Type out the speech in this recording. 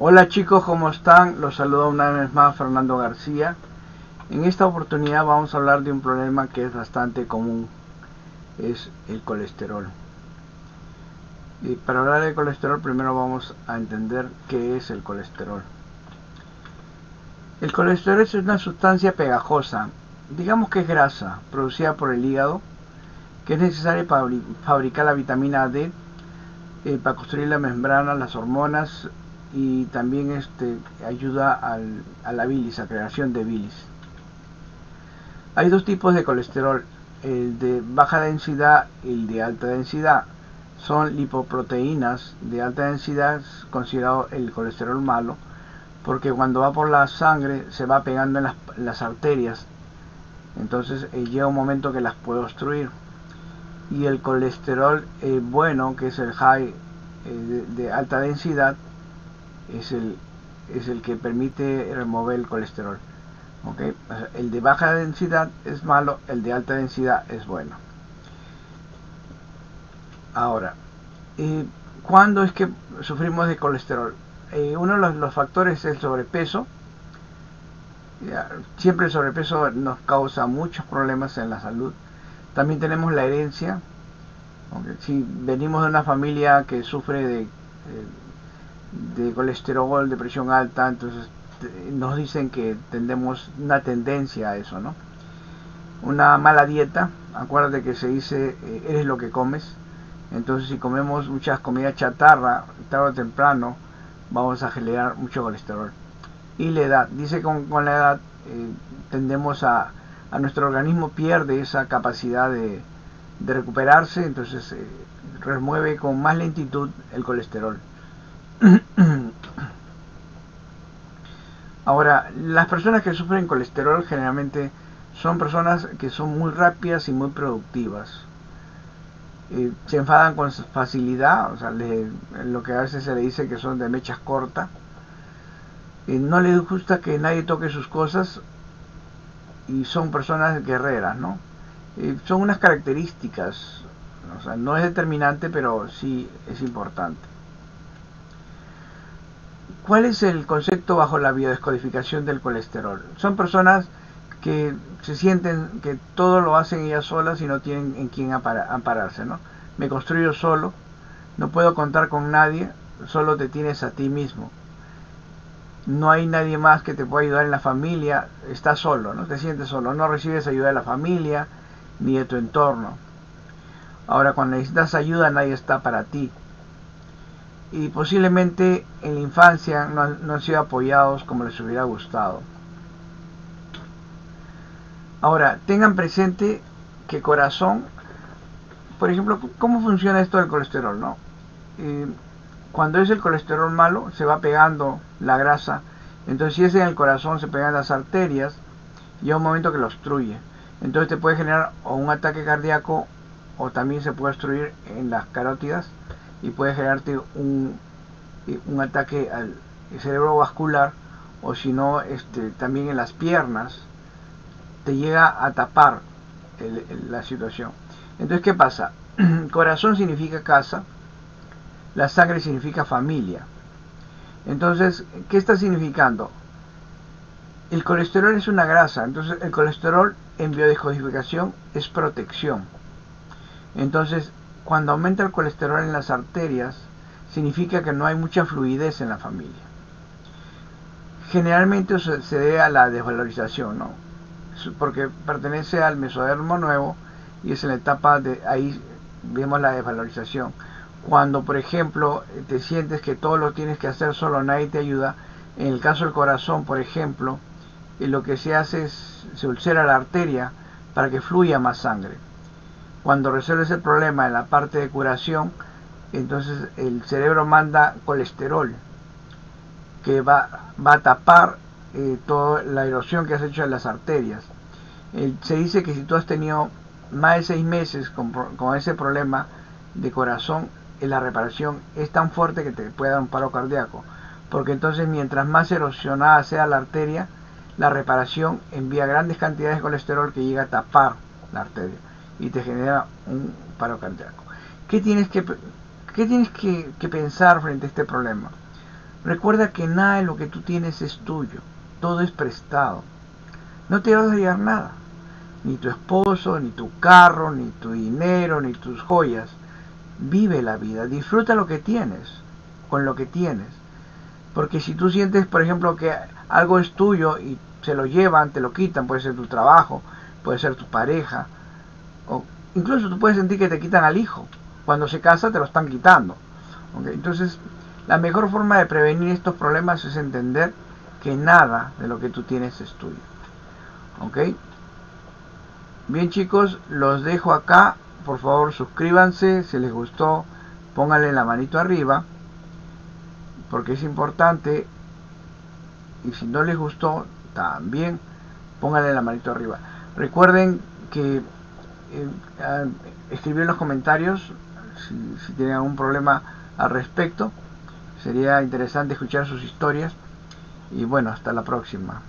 Hola chicos, ¿cómo están? Los saludo una vez más Fernando García. En esta oportunidad vamos a hablar de un problema que es bastante común, es el colesterol. Y para hablar de colesterol primero vamos a entender qué es el colesterol. El colesterol es una sustancia pegajosa, digamos que es grasa, producida por el hígado, que es necesaria para fabricar la vitamina D, para construir la membrana, las hormonas, y también ayuda a la bilis, a creación de bilis. Hay dos tipos de colesterol, el de baja densidad y el de alta densidad. Son lipoproteínas de alta densidad, considerado el colesterol malo, porque cuando va por la sangre se va pegando en las arterias, entonces llega un momento que las puede obstruir. Y el colesterol bueno, que es el high, de alta densidad, es el que permite remover el colesterol. ¿Okay? O sea, el de baja densidad es malo, el de alta densidad es bueno. Ahora, ¿cuándo es que sufrimos de colesterol? Uno de los factores es el sobrepeso. Siempre el sobrepeso nos causa muchos problemas en la salud. También tenemos la herencia. Okay. Si venimos de una familia que sufre de colesterol, de presión alta, entonces nos dicen que tenemos una tendencia a eso, ¿no? Una mala dieta, acuérdate que se dice eres lo que comes. Entonces si comemos muchas comidas chatarra, tarde o temprano vamos a generar mucho colesterol. Y la edad, dice que con la edad tendemos a nuestro organismo pierde esa capacidad de recuperarse, entonces remueve con más lentitud el colesterol. Ahora, las personas que sufren colesterol generalmente son personas que son muy rápidas y muy productivas. Se enfadan con facilidad, o sea, lo que a veces se le dice que son de mechas cortas. No les gusta que nadie toque sus cosas y son personas guerreras, ¿no? Son unas características, o sea, no es determinante, pero sí es importante. ¿Cuál es el concepto bajo la biodescodificación del colesterol? Son personas que se sienten que todo lo hacen ellas solas y no tienen en quién ampararse, ¿no? Me construyo solo, no puedo contar con nadie, solo te tienes a ti mismo. No hay nadie más que te pueda ayudar en la familia, estás solo, ¿no? Te sientes solo, no recibes ayuda de la familia ni de tu entorno. Ahora, cuando necesitas ayuda, nadie está para ti. Y posiblemente en la infancia no han sido apoyados como les hubiera gustado. Ahora, tengan presente que corazón, por ejemplo, ¿cómo funciona esto del colesterol? ¿No? Cuando es el colesterol malo, se va pegando la grasa. Entonces, si es en el corazón, se pegan las arterias y llega un momento que lo obstruye. Entonces, te puede generar o un ataque cardíaco o también se puede obstruir en las carótidas y puede generarte un ataque al cerebro vascular, o si no, también en las piernas te llega a tapar la situación. Entonces, ¿qué pasa? Corazón significa casa, la sangre significa familia. Entonces, ¿qué está significando? El colesterol es una grasa, entonces el colesterol en biodescodificación es protección. Entonces, cuando aumenta el colesterol en las arterias, significa que no hay mucha fluidez en la familia. Generalmente se debe a la desvalorización, ¿no? Porque pertenece al mesodermo nuevo y es en la etapa de ahí vemos la desvalorización. Cuando, por ejemplo, te sientes que todo lo tienes que hacer solo, nadie te ayuda. En el caso del corazón, por ejemplo, lo que se hace es se ulcera la arteria para que fluya más sangre. Cuando resuelves el problema en la parte de curación, entonces el cerebro manda colesterol que va a tapar toda la erosión que has hecho en las arterias. Se dice que si tú has tenido más de 6 meses con ese problema de corazón, la reparación es tan fuerte que te puede dar un paro cardíaco, porque entonces mientras más erosionada sea la arteria, la reparación envía grandes cantidades de colesterol que llega a tapar la arteria y te genera un paro cardíaco. ¿Qué tienes que pensar frente a este problema? Recuerda que nada de lo que tú tienes es tuyo, todo es prestado. No te vas a llevar nada, ni tu esposo, ni tu carro, ni tu dinero, ni tus joyas. Vive la vida, disfruta lo que tienes, con lo que tienes. Porque si tú sientes, por ejemplo, que algo es tuyo y se lo llevan, te lo quitan, puede ser tu trabajo, puede ser tu pareja, o incluso tú puedes sentir que te quitan al hijo. Cuando se casa te lo están quitando. ¿Okay? Entonces, la mejor forma de prevenir estos problemas es entender que nada de lo que tú tienes es tuyo. ¿Okay? Bien, chicos, los dejo acá. Por favor, suscríbanse. Si les gustó, pónganle la manito arriba, porque es importante. Y si no les gustó, también pónganle la manito arriba. Recuerden que escribir en los comentarios si tienen algún problema al respecto. Sería interesante escuchar sus historias. Y bueno, hasta la próxima.